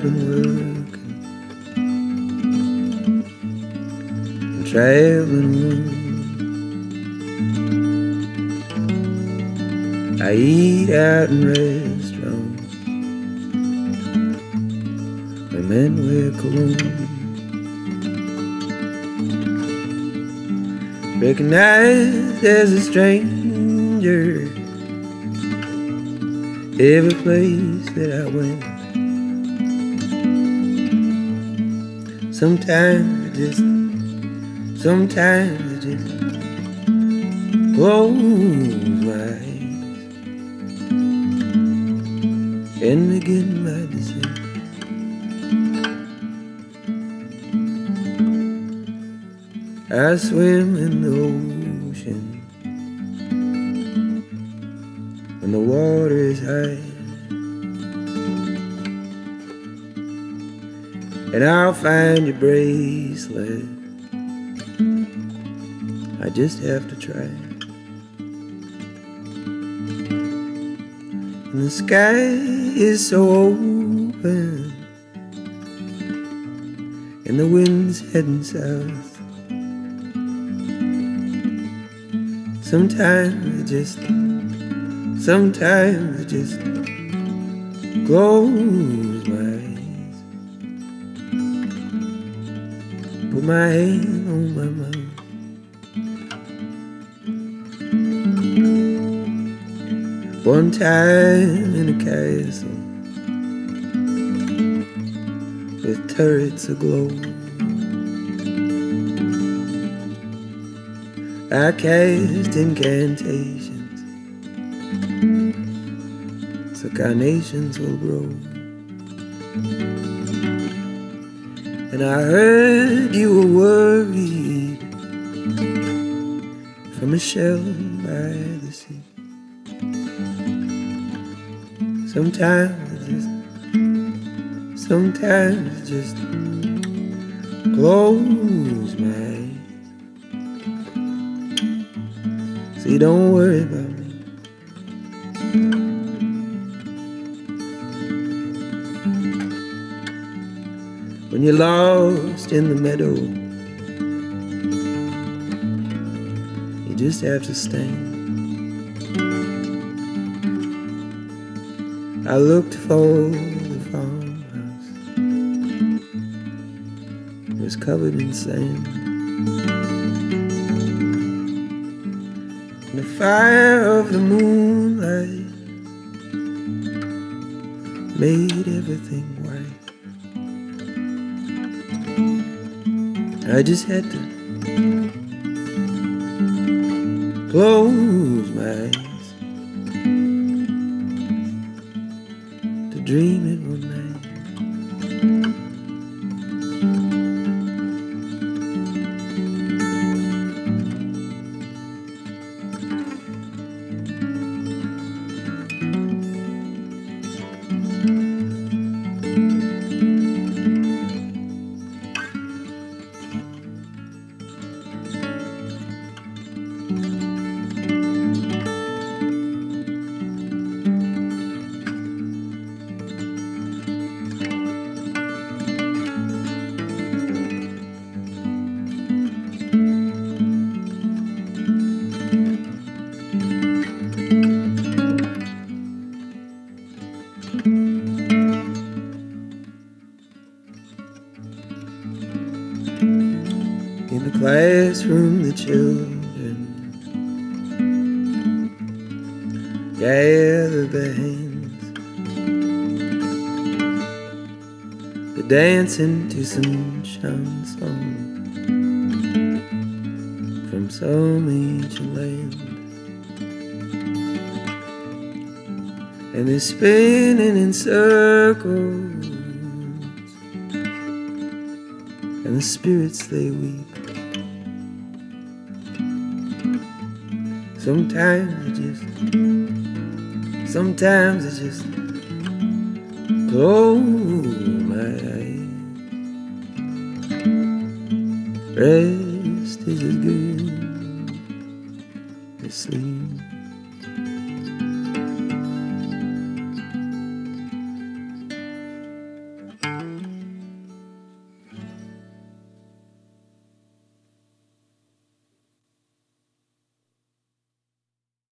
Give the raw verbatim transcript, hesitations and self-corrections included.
been working, traveling. I eat out in restaurants, the men wear cologne. Recognized as a stranger every place that I went. Sometimes I just, sometimes I just close my eyes and begin my descent. I swim in the ocean when the water is high, and I'll find your bracelet. I just have to try. And the sky is so open, and the wind's heading south. Sometimes I just, sometimes I just close my eyes, put my hand on my mouth. One time in a castle with turrets aglow, I cast incantations so carnations will grow. And I heard you were worried from a shell by the sea. Sometimes I just, sometimes I just close my eyes. See, don't worry about me. When you're lost in the meadow, you just have to stand. I looked for the farmhouse, it was covered in sand. And the fire of the moonlight made everything white. I just had to close my eyes to dream it one night. In the classroom, the children gather their hands. They're dancing to some sunshine song from some ancient land. And they're spinning in circles, and the spirits, they weep. Sometimes I just, sometimes I just close my eyes. Rest is as good as sleep.